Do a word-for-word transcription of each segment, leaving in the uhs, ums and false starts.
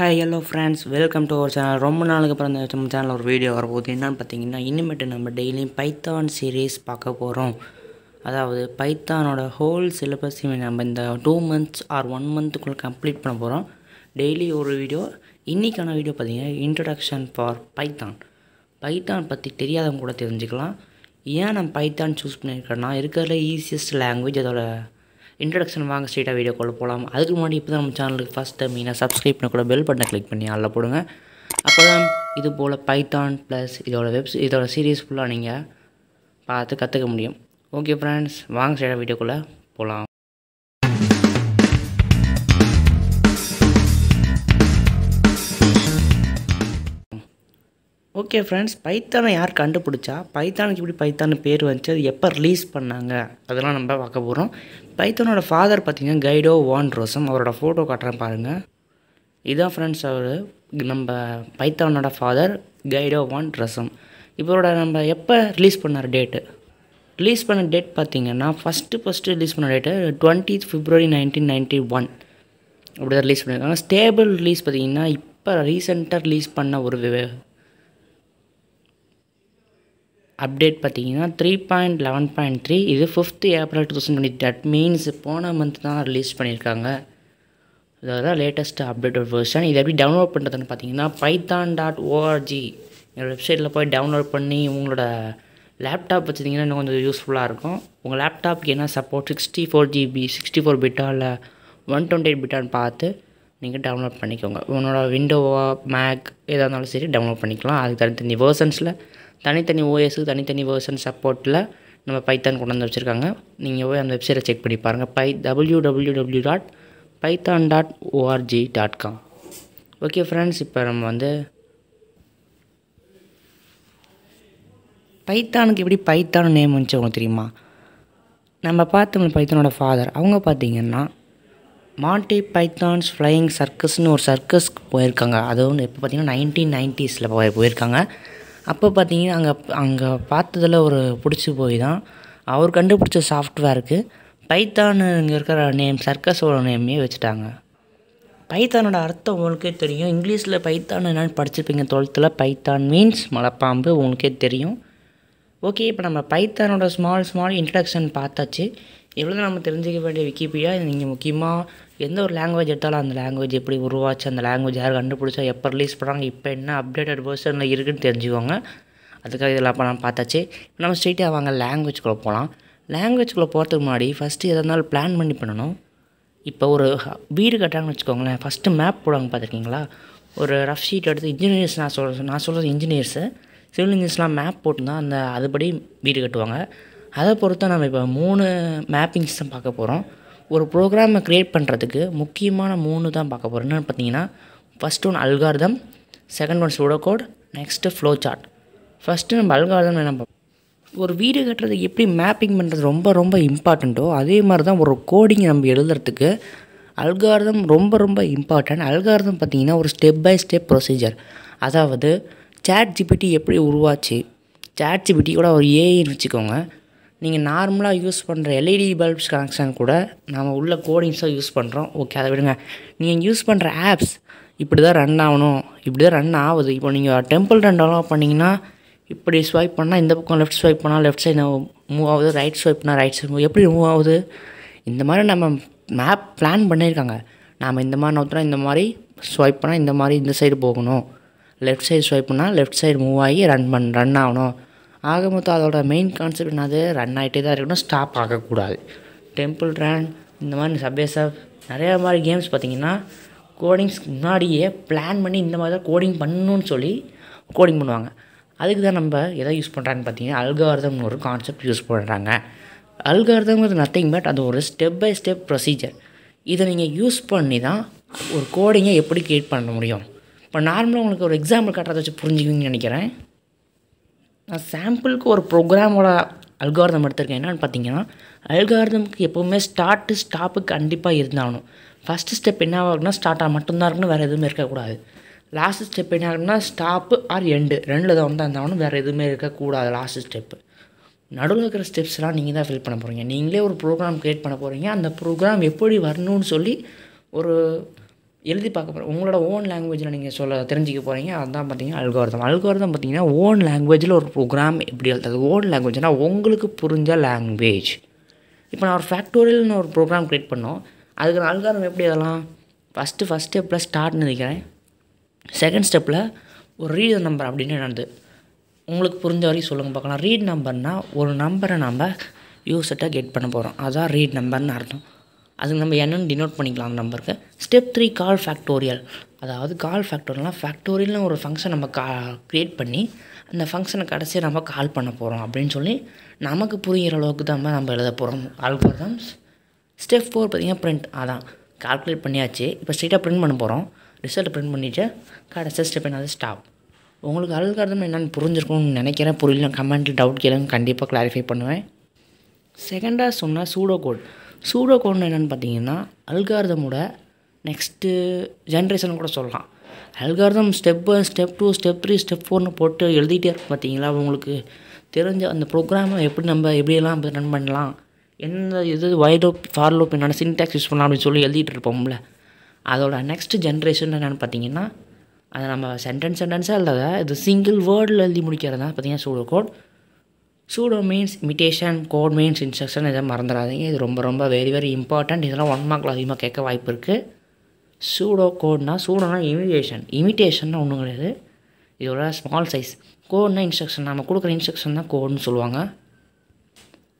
Hi hello friends, welcome to our channel. ரொம்ப நாளுக்கு அப்புறம் நம்ம சேனல்ல ஒரு வீடியோ வர போகுது. என்னன்னு பாத்தீங்கன்னா இனிமேட் நம்ம டெய்லி பைதான் சீரிஸ் பார்க்க போறோம். அதாவது பைத்தானோட ஹோல் சிலபஸ் நம்ம இந்த two months or one month குள்ள கம்ப்ளீட் பண்ண போறோம். டெய்லி ஒரு வீடியோ. இன்னைக்கான வீடியோ பாத்தீங்கன்னா இன்ட்ரோடக்ஷன் ஃபார் பைதான். பைதான் பத்தி தெரியாதவங்க கூட தெரிஞ்சிக்கலாம். ஏன் நான் பைதான் சூஸ் பண்ணிருக்கேன்னா இருக்கறதுல ஈஸியஸ்ட் லாங்குவேஜ் அதோட Introduction வாங்க ஸ்ட்ரைட்டா வீடியோக்குள்ள போலாம். அதுக்கு முன்னாடி இப்போதான் நம்ம சேனலுக்கு ஃபர்ஸ்ட் டைம் நீங்க Subscribe பண்ண கூட பெல் பட்டனை கிளிக் பண்ணி ஆல்ல போடுங்க. அப்பதான் இது போல பைதான் பிளஸ் இதோட வெப் இதோட சீரிஸ் ஃபுல்லா நீங்க பார்த்து கத்துக்க முடியும். ஓகே फ्रेंड्स, வாங்க ஸ்ட்ரைட்டா வீடியோக்குள்ள போலாம். ஓகே फ्रेंड्स, பைத்தானை யார் கண்டுபிடிச்சா பைத்தானுக்கு இப்படி பைத்தான் பேர் வந்துச்சு அது எப்ப ரிலீஸ் பண்ணாங்க அதெல்லாம் நம்ம பார்க்க போறோம். பைத்தானோட ஃாதர் பாத்தீங்கன்னா கைடோ வான் ரோசம். அவரோட போட்டோ காட்றேன் பாருங்க. இதான் फ्रेंड्स அவரு நம்ம பைத்தானோட ஃாதர் கைடோ வான் ரோசம். இவரோட நம்ம எப்ப ரிலீஸ் பண்ணார் டேட் ரிலீஸ் பண்ண டேட் பாத்தீங்கன்னா ஃபர்ஸ்ட் ஃபர்ஸ்ட் ரிலீஸ் பண்ண date twentieth February nineteen ninety-one அப்படியே ரிலீஸ் பண்ணிருக்காங்க. ஸ்டேபிள் ரிலீஸ் பாத்தீங்கன்னா இப்ப ரீசன்ட்டா ரிலீஸ் பண்ண ஒரு update pathina three point eleven point three idu fifth April twenty twenty. That means pona month da release pannirukanga. Idala latest updated version. Idu eppadi download pandradana pathina python dot org inga website la poi download panni ungala laptop vechidinga inga konjam useful ah irukum. Unga laptop ku ena support sixty-four G B sixty-four bit ah illa one twenty-eight bit ah paathu neenga download pannikonga. Unoda window mac edanalu seri download pannikalam. Adukku thanni versions la தனித்தனி O S க்கு தனித்தனி version சப்போர்ட்ல நம்ம Python கொண்டு வந்து வச்சிருக்காங்க. நீங்க போய் அந்த வெப்சைட்டை செக் பண்ணி பாருங்க w w w dot python dot org dot com. Okay friends, இப்போ நம்ம வந்து பைத்தானுக்கு எப்படி பைத்தான் நேம் வந்துச்சு உங்களுக்கு தெரியுமா? நம்ம பார்த்தோம் பைத்தானோட ஃாதர் அவங்க பாத்தீங்கன்னா மான்டி பைத்தான்ஸ் ஃளையிங் சர்க்கஸ்னு ஒரு சர்க்கஸ்க்கு போயிருக்காங்க. அதுவும் எப்ப பாத்தீங்கன்னா nineteen nineties ல போயிருக்காங்க. அப்போ பாத்தீங்கன்னா அங்க அங்க பார்த்ததுல ஒரு புடிச்சு போய் தான் அவர் கண்டுபிடிச்ச சாஃப்ட்வேருக்கு பைத்தான்ங்க இருக்கிற நேம் சர்க்கஸோட நேமையே வச்சிட்டாங்க. பைத்தானோட அர்த்தம் உங்களுக்கே தெரியும். இங்கிலீஷ்ல பைத்தான் என்னன்னு படிச்சிருப்பீங்க twelfth ல. பைத்தான் மீன்ஸ் மலைப்பாம்பு உங்களுக்கே தெரியும். ஓகே, இப்போ நம்ம பைத்தானோட ஸ்மால் ஸ்மால் இன்ட்ரோடக்ஷன் பார்த்தாச்சு. இவ்வளவு நம்ம தெரிஞ்சிக்க வேண்டிய விக்கிபீடியா. நீங்க முக்கியமா எந்த ஒரு language எடுத்தாலும் அந்த language எப்படி உருவாச்சு அந்த language யார் கண்டுபிடிச்சா எப்ப ரிலீஸ் பண்றாங்க இப்போ என்ன அப்டேட்டட் வெர்ஷன்ல இருக்குன்னு தெரிஞ்சுக்கோங்க. அதுக்காக இதெல்லாம் நான் பார்த்தாச்சு. இப்போ நம்ம ஸ்ட்ரைட்டா வாங்க language குள்ள போலாம். language குள்ள போறதுக்கு முன்னாடி ஃபர்ஸ்ட் எதனால பிளான் பண்ணி பண்ணனும். இப்போ ஒரு வீடு கட்டறாங்கன்னு வெச்சுக்கோங்க. ஃபர்ஸ்ட் மேப் போடுவாங்க பாத்துக்கிங்களா? ஒரு ரஃப் ஷீட் எடுத்து இன்ஜினியர்ஸ் நான் சொல்றேன் நான் சொல்றது இன்ஜினியர்ஸ் சிவில் இன்ஜினியர்ஸ்லாம் மேப் போட்டுனா அந்த அதுபடி வீடு கட்டுவாங்க. அதை பொறுத்து நம்ம இப்போ மூணு மேப்பிங்ஸ் தான் பார்க்க போகிறோம். ஒரு ப்ரோக்ராமை க்ரியேட் பண்ணுறதுக்கு முக்கியமான மூணு தான் பார்க்க போகிறோம். என்னென்னு பார்த்தீங்கன்னா first one algorithm, second one pseudo code, next flow chart. First நம்ம அல்காரிதம் என்ன பார்ப்போம். ஒரு வீடு கட்டுறதுக்கு எப்படி மேப்பிங் பண்ணுறது ரொம்ப ரொம்ப இம்பார்ட்டண்ட்டோ அதே மாதிரி தான் ஒரு கோடிங் நம்ம எழுதுறதுக்கு அல்காரிதம் ரொம்ப ரொம்ப இம்பார்ட்டன்ட். அல்காரிதம் பார்த்தீங்கன்னா ஒரு ஸ்டெப் பை ஸ்டெப் ப்ரொசீஜர். அதாவது சாட் ஜிபிடி எப்படி உருவாச்சு சாட் ஜிபிடி கூட ஒரு ஏஐன்னு வச்சுக்கோங்க. நீங்கள் நார்மலாக யூஸ் பண்ணுற எல்இடி பல்ப்ஸ் கனெக்ஷன் கூட நம்ம உள்ள கோடிங்ஸாக யூஸ் பண்ணுறோம். ஓகே, அதை விடுங்க. நீங்கள் யூஸ் பண்ணுற ஆப்ஸ் இப்படி தான் ரன் ஆகணும் இப்படி தான் ரன் ஆகுது. இப்போ நீங்கள் டெம்பிள் ரன் டெவலப் பண்ணிங்கன்னா இப்படி ஸ்வைப் பண்ணால் இந்த பக்கம் லெஃப்ட் ஸ்வைப் பண்ணால் லெஃப்ட் சைடு மூவ் ஆகுது, ரைட் ஸ்வைப் பண்ணால் ரைட் சைட் மூவ் எப்படி மூவ் ஆகுது. இந்த மாதிரி நம்ம மேப் பிளான் பண்ணியிருக்காங்க. நாம் இந்த மாதிரி நோத்தினா இந்த மாதிரி ஸ்வைப் பண்ணால் இந்த மாதிரி இந்த சைடு போகணும், லெஃப்ட் சைடு ஸ்வைப் பண்ணால் லெஃப்ட் சைடு மூவ் ஆகி ரன் பண் ரன் ஆகணும். ஆக மொத்தம் அதோட மெயின் கான்செப்ட் என்னது ரன் ஆகிட்டே தான் இருக்கணும், ஸ்டாப் ஆகக்கூடாது. டெம்பிள் ரன் இந்த மாதிரி சப்வே சப் நிறையா மாதிரி கேம்ஸ் பார்த்திங்கன்னா கோடிங்ஸ் முன்னாடியே பிளான் பண்ணி இந்த மாதிரி தான் கோடிங் பண்ணணும்னு சொல்லி கோடிங் பண்ணுவாங்க. அதுக்கு தான் நம்ம எதை யூஸ் பண்ணுறான்னு பார்த்தீங்கன்னா அல்காரிதம்னு ஒரு கான்செப்ட் யூஸ் பண்ணுறாங்க. அல்காரிதம்ங்கிறது நத்திங் பட் அது ஒரு ஸ்டெப் பை ஸ்டெப் ப்ரொசீஜர். இதை நீங்கள் யூஸ் பண்ணி தான் ஒரு கோடிங்கை எப்படி க்ரியேட் பண்ண முடியும். இப்போ நார்மலாக உங்களுக்கு ஒரு எக்ஸாம்பிள் காட்டுறதை வச்சு புரிஞ்சுக்குவீங்கன்னு நினைக்கிறேன். நான் சாம்பிளுக்கு ஒரு ப்ரோக்ராமோட அல்காரிதம் எடுத்திருக்கேன். என்னென்னு பார்த்தீங்கன்னா அல்காரிதமுக்கு எப்போவுமே ஸ்டார்ட்டு ஸ்டாப்பு கண்டிப்பாக இருந்தாகணும். ஃபஸ்ட்டு ஸ்டெப் என்ன ஆகுனா ஸ்டார்ட்டாக மட்டும்தான் இருக்கணும், வேறு எதுவுமே இருக்கக்கூடாது. லாஸ்ட் ஸ்டெப் என்ன ஆகுனா ஸ்டாப்பு ஆர் எண்டு ரெண்டில் தான் வந்து இருந்தாகணும், வேறு எதுவுமே இருக்கக்கூடாது. லாஸ்ட் ஸ்டெப்பு நடுவில் இருக்கிற ஸ்டெப்ஸ்லாம் நீங்கள் தான் ஃபில் பண்ண போகிறீங்க. நீங்களே ஒரு ப்ரோக்ராம் க்ரியேட் பண்ண போகிறீங்க. அந்த ப்ரோக்ராம் எப்படி வரணும்னு சொல்லி ஒரு எழுதி பார்க்க போகிறோம். உங்களோட ஓன் லாங்குவேஜில் நீங்கள் சொல்ல தெரிஞ்சிக்க போகிறீங்க. அதுதான் பார்த்தீங்கன்னா அல்காரிதம். அல்காரிதம் பார்த்தீங்கன்னா ஓன் லாங்குவேஜில் ஒரு ப்ரோக்ராம் எப்படி எழுதுறது. ஓன் லாங்குவேஜ்னால் உங்களுக்கு புரிஞ்ச லாங்குவேஜ். இப்போ நான் ஒரு ஃபேக்டோரியல்னு ஒரு ப்ரோக்ராம் க்ரியேட் பண்ணோம். அதுக்கு நான் அல்காரிதம் எப்படி எழுதலாம்? ஃபஸ்ட்டு ஃபஸ்ட் ஸ்டெப்பில் ஸ்டார்ட்னு நினைக்கிறேன். செகண்ட் ஸ்டெப்பில் ஒரு ரீட் நம்பர் அப்படின்னு என்னது உங்களுக்கு புரிஞ்ச வரைக்கும் சொல்லுங்கள் பார்க்கலாம். ரீட் நம்பர்னால் ஒரு நம்பரை நம்ம யூஸர்ட்டாக கெட் பண்ண போகிறோம், அதுதான் ரீட் நம்பர்னு அர்த்தம். அதுக்கு நம்ம என்னென்னு டினோட் பண்ணிக்கலாம் அந்த நம்பருக்கு. Step three call factorial. அதாவது கால் ஃபேக்டோரியல்னால் ஃபேக்டோரியல்னு ஒரு ஃபங்க்ஷன் நம்ம கா க்ரியேட் பண்ணி அந்த ஃபங்க்ஷனை கடைசியாக நம்ம கால் பண்ண போகிறோம் அப்படின்னு சொல்லி நமக்கு புரிகிற அளவுக்கு தான் நம்ம எழுத போகிறோம் அல்காரிதம்ஸ். ஸ்டெப் ஃபோர் பார்த்திங்கன்னா பிரிண்ட். அதான் கால்குலேட் பண்ணியாச்சு, இப்போ ஸ்ட்ரெயிட்டாக பிரிண்ட் பண்ண போகிறோம். ரிசல்ட் பிரிண்ட் பண்ணிவிட்டு கடைசியாக ஸ்டெப் என்னது ஸ்டாப். உங்களுக்கு அல்காரிதம் என்னென்னு புரிஞ்சிருக்கும்னு நினைக்கிறேன். புரியல கமெண்ட்டில் டவுட் கேளுங்க, கண்டிப்பாக கிளாரிஃபை பண்ணுவேன். செகண்டாக சொன்னால் சூடோ கோட். சூடோ கோட்னு என்னென்னு பார்த்தீங்கன்னா அல்காரிதமோட நெக்ஸ்ட்டு ஜென்ரேஷன் கூட சொல்லலாம். Algorithm step step two step three step ஃபோர்னு போட்டு எழுதிட்டே இருக்கும் பார்த்தீங்களா. உங்களுக்கு தெரிஞ்ச அந்த ப்ரோக்ராமை எப்படி நம்ம எப்படியெல்லாம் ரன் பண்ணலாம், எந்த இது வைடோப் ஃபார்லோப் என்னென்ன சின்டாக்ஸ் யூஸ் பண்ணலாம் அப்படின்னு சொல்லி எழுதிட்டு இருப்போம்ல. அதோட நெக்ஸ்ட்டு ஜென்ரேஷன் என்னென்னு பார்த்தீங்கன்னா அதை நம்ம சென்டென்ஸ் சென்டென்ஸாக இல்லாத இது சிங்கிள் வேர்டில் எழுதி முடிக்கிறது தான் பார்த்தீங்கன்னா pseudo code. Pseudo means imitation, code means instruction. இதை மறந்துடாதீங்க, இது ரொம்ப ரொம்ப வெரி வெரி இம்பார்ட்டண்ட். இதெல்லாம் ஒன் மார்க்கில் அதிகமாக கேட்க வாய்ப்பு இருக்குது. Pseudo கோட்னா சூடோனா imitation. இமிட்டேஷன்னா ஒன்றும் கிடையாது, இதோட ஸ்மால் சைஸ். கோட்னா இன்ஸ்ட்ரக்ஷன், நம்ம கொடுக்குற இன்ஸ்ட்ரக்ஷன் தான் கோட்னு சொல்லுவாங்க.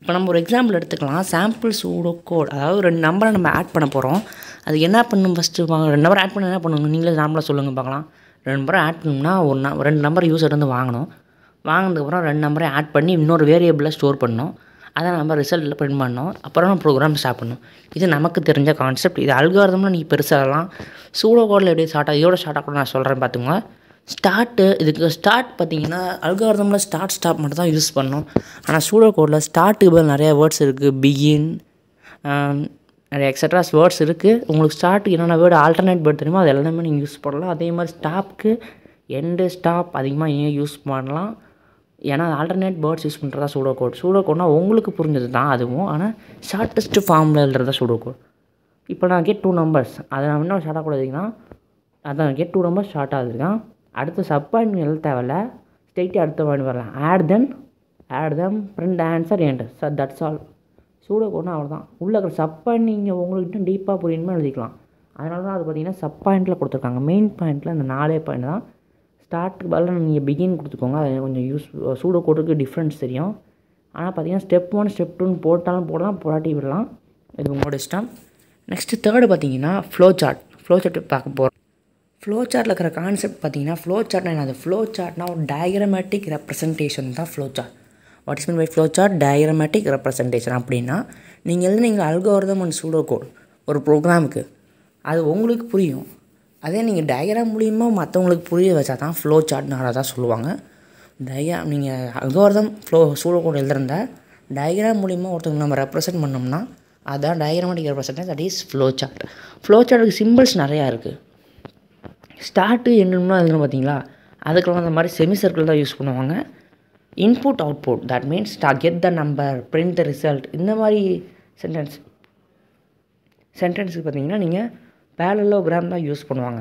இப்போ நம்ம ஒரு எக்ஸாம்பிள் எடுத்துக்கலாம். Sample pseudo code. அதாவது ரெண்டு நம்பரை நம்ம ஆட் பண்ண போகிறோம். அது என்ன பண்ணணும் ஃபஸ்ட்டு வாங்க, ரெண்டு நம்பர் ஆட் பண்ண என்ன பண்ணுங்க நீங்களே நாமளாக சொல்லுங்கள் பார்க்கலாம். ரெண்டு நம்பரை ஆட் பண்ணணும்னா ஒரு ந ரெண்டு நம்பர் யூஸர் வந்து வாங்கணும். வாங்கினதுக்கப்புறம் ரெண்டு நம்பரை ஆட் பண்ணி இன்னொரு வேரியபிளாக ஸ்டோர் பண்ணணும். அதை நம்ம ரிசல்ட்டில் பிரிண்ட் பண்ணணும். அப்புறம் நம்ம ப்ரோக்ராம் ஸ்டார்ட் பண்ணணும். இது நமக்கு தெரிஞ்ச கான்செப்ட். இது அல்காரிதம்லாம் நீங்கள் பெருசாகலாம். சூடோ கோடில் எப்படி ஸ்டார்ட் ஆகும், இதோட ஸ்டார்ட் ஆகணும் நான் சொல்கிறேன் பார்த்துங்க. ஸ்டார்ட்டு, இதுக்கு ஸ்டார்ட் பார்த்தீங்கன்னா அல்காரிதமில் ஸ்டார்ட் ஸ்டாப் மட்டும் தான் யூஸ் பண்ணணும். ஆனால் சூடோ கோடில் ஸ்டார்ட்டுக்கு பதில் நிறையா வேர்ட்ஸ் இருக்குது, பிகின் நிறைய எக்ஸட்ராஸ் வேர்ட்ஸ் இருக்குது. உங்களுக்கு ஸ்டார்ட்டுக்கு என்னென்ன வேர்டு ஆல்டர்னேட் வேர்ட் தெரியுமோ அது எல்லாமே நீங்கள் யூஸ் பண்ணலாம். அதே மாதிரி ஸ்டாப்புக்கு எண்டு ஸ்டாப் அதிகமாக நீங்கள் யூஸ் பண்ணலாம். ஏன்னா ஆல்டர்னேட் வேர்ட்ஸ் யூஸ் பண்ணுறது தான் சூடோ கோட். சூடோ கோட்னால் உங்களுக்கு புரிஞ்சது தான் அதுவும், ஆனால் ஷார்ட்டஸ்ட்டு ஃபார்மில் எழுதுறது தான் சூடோ கோட். இப்போ நான் கெட் டூ நம்பர்ஸ் அதை நான் இன்னும் ஷார்ட்டாக கூடாதுங்கன்னா அதான் கெட் டூ நம்பர்ஸ் ஷார்ட் ஆகுதுதான். அடுத்த சப்பாயின்ட்மெண்ட் எழுத தேவையில்ல, ஸ்ட்ரெயிட்டாக அடுத்த பாயிண்ட் வரலாம். Add then add them print answer end sir that's all. Pseudo கோட்னா அவ்வளோ தான். உள்ள சப்பாயிண்ட் நீங்கள் உங்கள்கிட்ட டீப்பாக புரியணுமே எழுதிக்கலாம். அதனால தான் அது பார்த்தீங்கன்னா சப்பாயிண்டில் கொடுத்துருக்காங்க. மெயின் பாயிண்டில் அந்த நாலே பாயிண்ட் தான். ஸ்டார்ட்டுக்கு பதில் நீங்கள் பிகின் கொடுத்துக்கோங்க, அது கொஞ்சம் யூஸ் சூடோ கோட்டுக்கு டிஃப்ரென்ஸ் தெரியும். ஆனால் பார்த்தீங்கன்னா ஸ்டெப் ஒன் ஸ்டெப் டூன்னு போட்டாலும் போடலாம், போராட்டி விடலாம், இது உங்களோட இஷ்டம். நெக்ஸ்ட்டு தேர்டு பார்த்தீங்கன்னா ஃப்ளோ சார்ட். ஃப்ளோ சார்ட்டு பார்க்க போகிறோம். ஃப்ளோ சார்ட்டில் இருக்கிற கான்செப்ட் பார்த்தீங்கன்னா ஃப்ளோ சார்ட்னா என்ன? அது ஃப்ளோ சார்ட்னா ஒரு டயக்ராமேட்டிக் ரெப்ரசன்டேஷன் தான் flow chart. What is mean by flow chart? Diagrammatic representation அப்படின்னா நீங்கள் எழுதி நீங்கள் அல்காரிதம் அண்ட் சூடோ கோட் ஒரு ப்ரோக்ராமுக்கு அது உங்களுக்கு புரியும். அதே நீங்கள் டயக்ராம் மூலிமா மற்றவங்களுக்கு புரிய வச்சா தான் ஃப்ளோ சார்ட்னால தான் சொல்லுவாங்க. டயக்ரா நீங்கள் அல்காரிதம் ஃப்ளோ சூடோ கோட் எழுதுறதா டயக்ராம் மூலிமா ஒருத்தவங்க நம்ம ரெப்ரசன்ட் பண்ணோம்னா அதுதான் diagrammatic representation, that is flow chart. Flow சார்ட்டுக்கு சிம்பிள்ஸ் நிறையா இருக்குது. ஸ்டார்ட்டு என்னன்னா அதுன்னு பார்த்தீங்களா, அதுக்கெல்லாம் அந்த மாதிரி செமி சர்க்கிள் தான் யூஸ் பண்ணுவாங்க. Input output that means get the number, print the result, இந்த மாதிரி சென்டென்ஸ் சென்டென்ஸுக்கு பார்த்தீங்கன்னா நீங்கள் பேரலோகிராம் தான் யூஸ் பண்ணுவாங்க.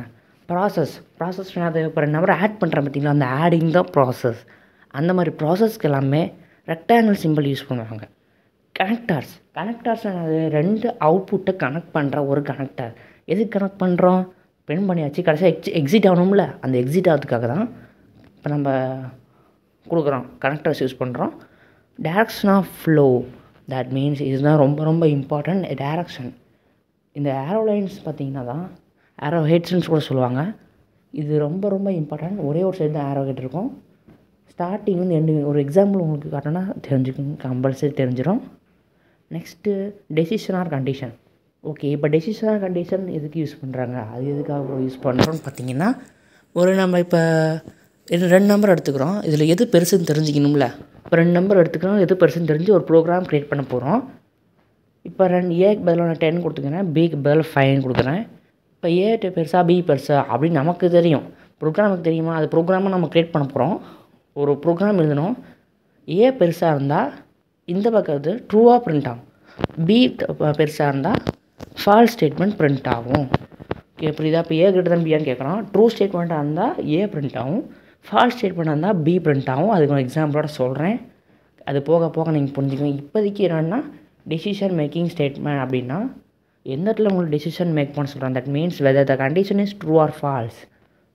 ப்ராசஸ் ப்ராசஸ் இப்போ ரெண்டு நம்பரை ஆட் பண்ணுற பார்த்தீங்களா, அந்த ஆடிங் தான் ப்ராசஸ். அந்த மாதிரி ப்ராசஸ்க்கு எல்லாமே ரெக்டாங்கிள் சிம்பிள் யூஸ் பண்ணுவாங்க. கனெக்டார்ஸ் கனெக்டார்ஸ் என்னது? ரெண்டு அவுட்புட்டை கனெக்ட் பண்ணுற ஒரு கனெக்டார். எதுக்கு கனெக்ட் பண்ணுறோம்? பிரிண்ட் பண்ணியாச்சு, கடைசியாக எக்ஸி எக்ஸிட் ஆகணும்ல, அந்த எக்ஸிட் ஆகிறதுக்காக தான் இப்போ நம்ம கொடுக்குறோம், கனெக்டர்ஸ் யூஸ் பண்ணுறோம். Direction of flow that means இதுதான் ரொம்ப ரொம்ப இம்பார்ட்டண்ட் டேரக்ஷன். இந்த ஏரோலைன்ஸ் பார்த்தீங்கன்னா தான் ஏரோ ஹெட்ஸ்ன்னு கூட சொல்லுவாங்க. இது ரொம்ப ரொம்ப இம்பார்ட்டண்ட். ஒரே ஒரு சைடு தான் ஏரோ ஹெட் இருக்கும். ஸ்டார்டிங் வந்து எண்டு ஒரு எக்ஸாம்பிள் உங்களுக்கு காட்டினா தெரிஞ்சுக்கோங்க, கம்பல்சரி தெரிஞ்சிடும். Next decision or condition. Okay, இப்போ டெசிஷன் ஆர் கண்டிஷன் எதுக்கு யூஸ் பண்ணுறாங்க, அது எதுக்காக யூஸ் பண்ணுறோன்னு பார்த்தீங்கன்னா ஒரு நம்ம இப்போ ரெண்டு நம்பர் எடுத்துக்கிறோம், இதில் எது பெருசுன்னு தெரிஞ்சுக்கணும்ல. இப்போ ரெண்டு நம்பர் எடுத்துக்கிறோம், எது பெருசுன்னு தெரிஞ்சு ஒரு ப்ரோக்ராம் க்ரியேட் பண்ண போகிறோம். இப்போ ரெண்டு ஏக்கு பதில் நான் டென் கொடுத்துக்கிறேன், பிக்கு பதில் ஃபைவ்னு கொடுக்குறேன். இப்போ ஏ பெருசா பி பெருசா அப்படின்னு நமக்கு தெரியும், ப்ரோக்ராமுக்கு தெரியுமா? அது ப்ரோக்ராமாக நம்ம க்ரியேட் பண்ண போகிறோம். ஒரு ப்ரோக்ராம் எழுதணும், ஏ பெருசாக இருந்தால் இந்த பக்கம் அது ட்ரூவாக பிரிண்ட் ஆகும், பி பெருசாக இருந்தால் ஃபால்ஸ் ஸ்டேட்மெண்ட் பிரிண்ட் ஆகும். புரியுதா? இப்போ ஏ கிரேட்டர் தேன் பியான்னு கேட்குறோம். ட்ரூ ஸ்டேட்மெண்ட்டாக இருந்தால் ஏ பிரிண்ட் ஆகும், ஃபால்ஸ் ஸ்டேட்மெண்ட்டாக இருந்தால் பி பிரிண்ட் ஆகும். அதுக்கு நான் எக்ஸாம்பிளோட சொல்கிறேன், அது போக போக நீங்கள் புரிஞ்சுக்கணும். இப்போதைக்கு என்னென்னா டெசிஷன் மேக்கிங் ஸ்டேட்மெண்ட் அப்படின்னா எந்த இடத்துல உங்களுக்கு டெசிஷன் மேக் பண்ண சொல்கிறாங்க, that means whether the condition is true or false.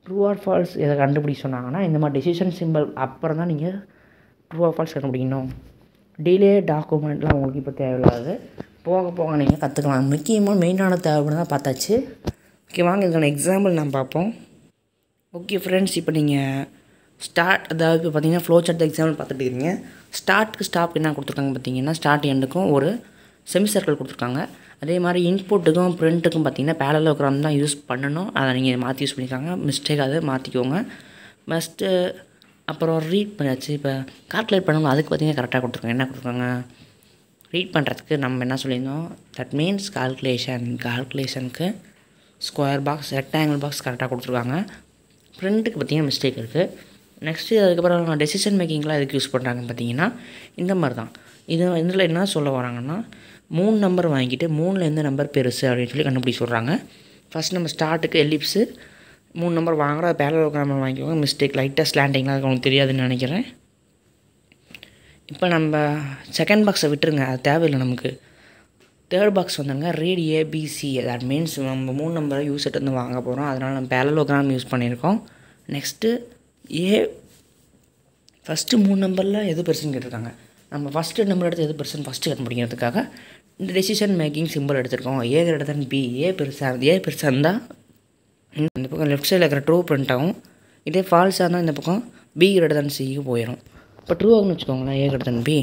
True or false இதை கண்டுபிடிக்க சொன்னாங்கன்னா இந்த மாதிரி டெசிஷன் சிம்பிள் அப்புறம் தான் நீங்கள் ட்ரூ ஆர் ஃபால்ஸ் கண்டுபிடிக்கணும். டிலே டாக்குமெண்ட்லாம் உங்களுக்கு இப்போ தேவையில்லாது, போக போக நீங்கள் கற்றுக்கலாம். முக்கியமாக மெயினான தேவைன்னு தான் பார்த்தாச்சு. ஓகே, வாங்க இதுக்கான எக்ஸாம்பிள் நான் பார்ப்போம். ஓகே ஃப்ரெண்ட்ஸ், இப்போ நீங்கள் ஸ்டார்ட், அதாவது இப்போ பார்த்தீங்கன்னா ஃப்ளோ சார்ட் எக்ஸாம்பிள் பார்த்துட்டு இருக்கீங்க. ஸ்டார்ட்டுக்கு ஸ்டாப் என்ன கொடுத்துருக்காங்க பார்த்தீங்கன்னா, ஸ்டார்ட் எண்டுக்கும் ஒரு செமி சர்க்கிள் கொடுத்துருக்காங்க. அதே மாதிரி இன்புட்டுக்கும் பிரிண்ட்டுக்கும் பார்த்தீங்கன்னா பேரலோகிராம் தான் யூஸ் பண்ணணும், அதை நீங்கள் மாற்றி யூஸ் பண்ணிக்காங்க, மிஸ்டேக் அதை மாற்றிக்கோங்க. ஃபஸ்ட்டு அப்புறம் ரீட் பண்ணியாச்சு. இப்போ கால்குலேட் பண்ணணும், அதுக்கு பார்த்தீங்கன்னா கரெக்டாக கொடுத்துருக்காங்க. என்ன கொடுத்துருக்காங்க ரீட் பண்ணுறதுக்கு நம்ம என்ன சொல்லியிருந்தோம், தட் மீன்ஸ் கால்குலேஷன். கால்குலேஷனுக்கு ஸ்கொயர் பாக்ஸ், ரெக்டாங்கிள் பாக்ஸ் கரெக்டாக கொடுத்துருக்காங்க. பிரிண்ட்டுக்கு பார்த்தீங்கன்னா மிஸ்டேக் இருக்குது. நெக்ஸ்ட்டு அதுக்கப்புறம் டெசிஷன் மேக்கிங்லாம் எதுக்கு யூஸ் பண்ணுறாங்கன்னு பார்த்தீங்கன்னா இந்த மாதிரி தான். இது இதில் என்ன சொல்ல வராங்கன்னா, மூணு நம்பர் வாங்கிட்டு மூணில் எந்த நம்பர் பெருசு அப்படின்னு சொல்லி கண்டுபிடி சொல்கிறாங்க. ஃபஸ்ட் நம்ம ஸ்டார்ட்டுக்கு எலிப்ஸு மூணு நம்பர் வாங்குகிறோம், அது பேரலோகிராம் வாங்கிக்கோங்க. மிஸ்டேக் லைட்டாக ஸ்லாண்டிங்லாம் அதுக்கு உங்களுக்கு தெரியாதுன்னு நினைக்கிறேன். இப்போ நம்ம செகண்ட் பாக்ஸை விட்டுருங்க, அது தேவையில்லை நமக்கு. தேர்ட் பாக்ஸ் வந்தாங்க ரீட் ஏபிசி, தட் மீன்ஸ் நம்ம மூணு நம்பரை யூஸ் எடுத்து வாங்க போகிறோம், அதனால் நம்ம பேரலோகிராம் யூஸ் பண்ணியிருக்கோம். நெக்ஸ்ட்டு ஏ ஃபஸ்ட்டு மூணு நம்பரில் எது பெருசுன்னு கேட்டிருக்காங்க. நம்ம ஃபஸ்ட்டு நம்பர் எடுத்து எது பெருசுன்னு ஃபஸ்ட்டு கண்டுபிடிக்கிறதுக்காக இந்த டெசிஷன் மேக்கிங் சிம்பிள் எடுத்துருக்கோம். ஏ கிரேட்டர் தேன் பி, ஏ பெருசாக ஏ பெருசாக இருந்தால் இந்த பக்கம் லெஃப்ட் சைடில் இருக்கிற ட்ரூ பிரிண்ட் ஆகும். இதே ஃபால்ஸாக இருந்தால் இந்த பக்கம் பி கிரேட்டர் தேன் சிக்கு போயிடும். இப்போ ட்ரூ ஆகுன்னு வச்சுக்கோங்களேன், ஏ கிரேட்டர் தேன் பி.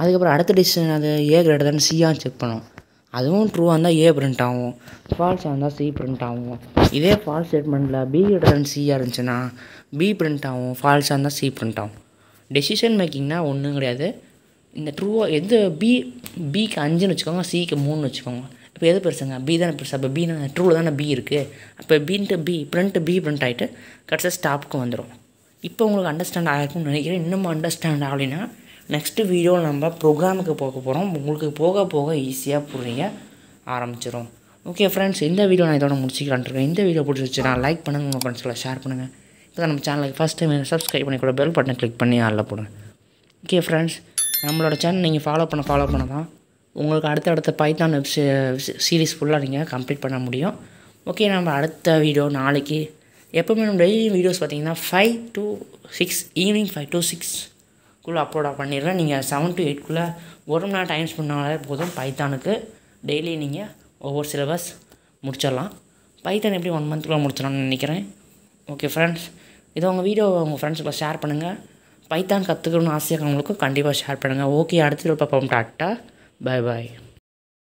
அதுக்கப்புறம் அடுத்த டெசிஷன் அது ஏ கிரேட்டர் தேன் சியாக செக் பண்ணும், அதுவும் ட்ரூவாக இருந்தால் ஏ பிரிண்ட் ஆகும், ஃபால்ஸாக இருந்தால் சி பிரிண்ட் ஆகும். இதே ஃபால்ஸ் ஸ்டேட்மெண்ட்டில் பி கிரேட்டர் தேன் சியாக இருந்துச்சுன்னா பி பிரிண்ட் ஆகும், ஃபால்ஸாக இருந்தால் சி பிரிண்ட் ஆகும். டெசிஷன் மேக்கிங்னால் ஒன்றும் கிடையாது. இந்த ட்ரூவாக எது பி பிக்கு அஞ்சுன்னு வச்சுக்கோங்க, சிக்கு மூணுன்னு வச்சுக்கோங்க. இப்போ எது பெருசுங்க, பி தானே பெருசு. அப்போ பி தானே ட்ரூவில் தானே பி இருக்குது. அப்போ print B print B print ஆகிட்டு கடைசியாக ஸ்டாப்புக்கு வந்துடும். இப்போ உங்களுக்கு அண்டர்ஸ்டாண்ட் ஆகிருக்குன்னு நினைக்கிறேன். இன்னும் அண்டர்ஸ்டாண்ட் ஆகலைன்னா நெக்ஸ்ட்டு வீடியோவில் நம்ம ப்ரோக்ராமுக்கு போக போகிறோம், உங்களுக்கு போக போக ஈஸியாக புரிய ஆரம்பிச்சிடும். ஓகே ஃப்ரெண்ட்ஸ், இந்த வீடியோ நான் இதோட முடிச்சிக்கலான்ட்டுருக்கேன். இந்த வீடியோ பிடிச்சிருச்சு நான் லைக் பண்ணுங்கள், உங்கள் ஃப்ரெண்ட்ஸில் ஷேர் பண்ணுங்கள். இப்போ நம்ம சேனலுக்கு ஃபஸ்ட் டைம் சப்ஸ்கிரைப் பண்ணி கூட பெல் பட்டனை கிளிக் பண்ணி ஆளில் போடுங்க. ஓகே ஃப்ரெண்ட்ஸ், நம்மளோட சேனல் நீங்கள் ஃபாலோ பண்ண ஃபாலோ பண்ண தான் உங்களுக்கு அடுத்தடுத்த பைத்தான் வெப் சீரிஸ் ஃபுல்லாக நீங்கள் கம்ப்ளீட் பண்ண முடியும். ஓகே, நம்ம அடுத்த வீடியோ நாளைக்கு. எப்போவுமே நம்ம டெய்லி வீடியோஸ் பார்த்தீங்கன்னா five to six evening five to சிக்ஸ்க்குள்ளே அப்லோட் பண்ணிடுறேன். நீங்கள் செவன் டு எயிட்குள்ளே ஒரு மணி நேரம் டைம் பண்ணாலே போதும். பைத்தானுக்கு டெய்லி நீங்கள் ஒவ்வொரு சிலபஸ் முடிச்சிடலாம். பைத்தான் எப்படி ஒன் மந்த்துக்குள்ளே முடிச்சிடலாம்னு நினைக்கிறேன். ஓகே ஃப்ரெண்ட்ஸ், இதை உங்கள் வீடியோவை உங்கள் ஃப்ரெண்ட்ஸுக்குள்ள ஷேர் பண்ணுங்கள். பைத்தான் கற்றுக்கணும்னு ஆசையாக அவங்களுக்கும் கண்டிப்பாக ஷேர் பண்ணுங்கள். ஓகே, அடுத்த பார்ப்போம். டாட்டா, பாய் பாய்.